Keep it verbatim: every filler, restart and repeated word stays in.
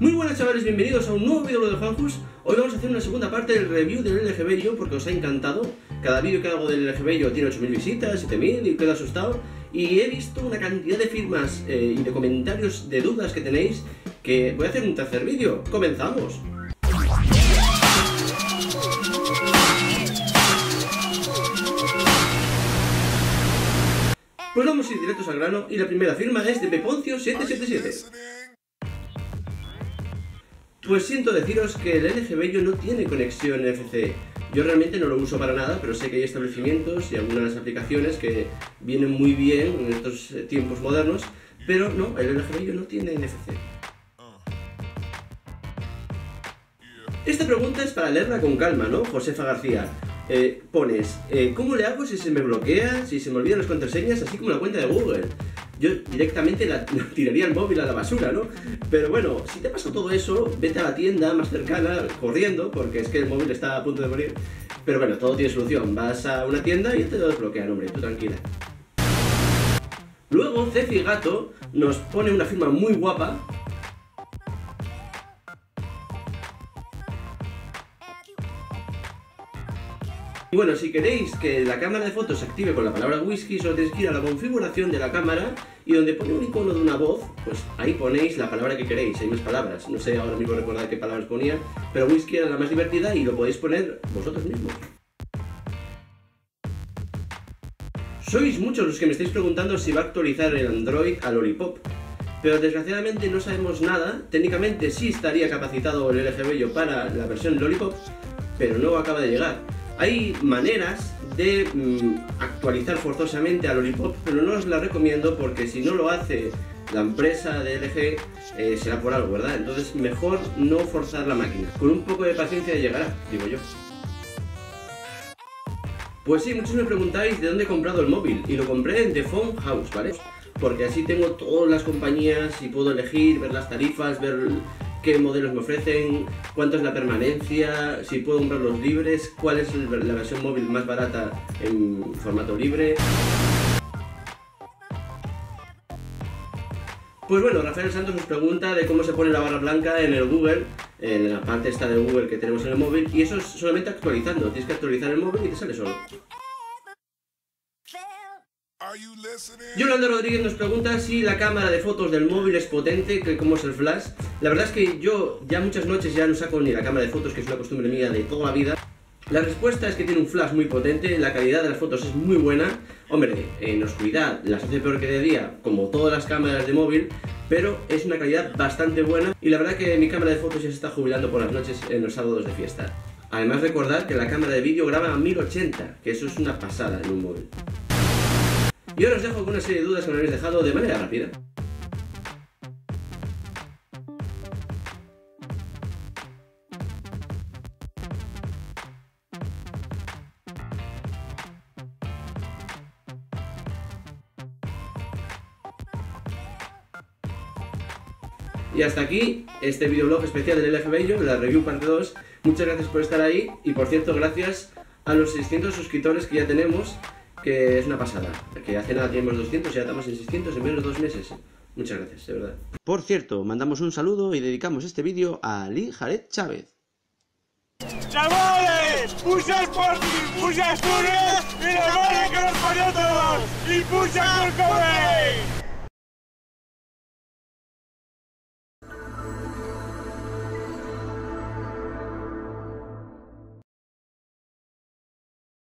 Muy buenas chavales, bienvenidos a un nuevo vídeo de Juanjus. Hoy vamos a hacer una segunda parte del review del LGBIO porque os ha encantado. Cada vídeo que hago del LGBIO tiene ocho mil visitas, siete mil y quedo asustado. Y he visto una cantidad de firmas eh, y de comentarios, de dudas que tenéis, que voy a hacer un tercer vídeo. ¡Comenzamos! Pues vamos a ir directos al grano y la primera firma es de Peponcio siete siete siete. Pues siento deciros que el LGBIO no tiene conexión N F C. Yo realmente no lo uso para nada, pero sé que hay establecimientos y algunas aplicaciones que vienen muy bien en estos tiempos modernos, pero no, el LGBIO no tiene N F C. Esta pregunta es para leerla con calma, ¿no? Josefa García. Eh, pones, eh, ¿cómo le hago si se me bloquea, si se me olvidan las contraseñas, así como la cuenta de Google? Yo directamente la, la tiraría el móvil a la basura, ¿no? Pero bueno, si te pasó todo eso, vete a la tienda más cercana, corriendo, porque es que el móvil está a punto de morir. Pero bueno, todo tiene solución. Vas a una tienda y te lo desbloquean, hombre, tú tranquila. Luego, Ceci Gato nos pone una firma muy guapa. Y bueno, si queréis que la cámara de fotos se active con la palabra whisky, solo tenéis que ir a la configuración de la cámara y donde pone un icono de una voz, pues ahí ponéis la palabra que queréis, hay más palabras. No sé ahora mismo recordar qué palabras ponía, pero whisky era la más divertida y lo podéis poner vosotros mismos. Sois muchos los que me estáis preguntando si va a actualizar el Android a Lollipop, pero desgraciadamente no sabemos nada. Técnicamente sí estaría capacitado el LGBIO para la versión Lollipop, pero no acaba de llegar. Hay maneras de mmm, actualizar forzosamente a Lollipop, pero no os la recomiendo porque si no lo hace la empresa de L G eh, será por algo, ¿verdad? Entonces mejor no forzar la máquina. Con un poco de paciencia llegará, digo yo. Pues sí, muchos me preguntáis de dónde he comprado el móvil y lo compré en The Phone House, ¿vale? Porque así tengo todas las compañías y puedo elegir, ver las tarifas, ver qué modelos me ofrecen, cuánto es la permanencia, si puedo comprar los libres, cuál es la versión móvil más barata en formato libre. Pues bueno, Rafael Santos nos pregunta de cómo se pone la barra blanca en el Google, en la parte esta de Google que tenemos en el móvil, y eso es solamente actualizando, tienes que actualizar el móvil y te sale solo. Yolanda Rodríguez nos pregunta si la cámara de fotos del móvil es potente, que cómo es el flash. La verdad es que yo ya muchas noches ya no saco ni la cámara de fotos, que es una costumbre mía de toda la vida. La respuesta es que tiene un flash muy potente, la calidad de las fotos es muy buena. Hombre, en oscuridad las hace peor que de día, como todas las cámaras de móvil, pero es una calidad bastante buena. Y la verdad que mi cámara de fotos ya se está jubilando por las noches en los sábados de fiesta. Además recordad que la cámara de vídeo graba a mil ochenta, que eso es una pasada en un móvil. Y ahora os dejo con una serie de dudas que me habéis dejado de manera rápida. Y hasta aquí este videoblog especial del LGBIO, la review parte dos. Muchas gracias por estar ahí y por cierto, gracias a los seiscientos suscriptores que ya tenemos, que es una pasada, que hace nada teníamos doscientos y ya estamos en seiscientos en menos de dos meses. Muchas gracias, de verdad. Por cierto, mandamos un saludo y dedicamos este vídeo a Lee Jared Chávez. ¡Chavales! ¡Pusa Sporting! ¡Pusa Asturias! ¡Y la madre que nos parió todos! ¡Y pusa por comer!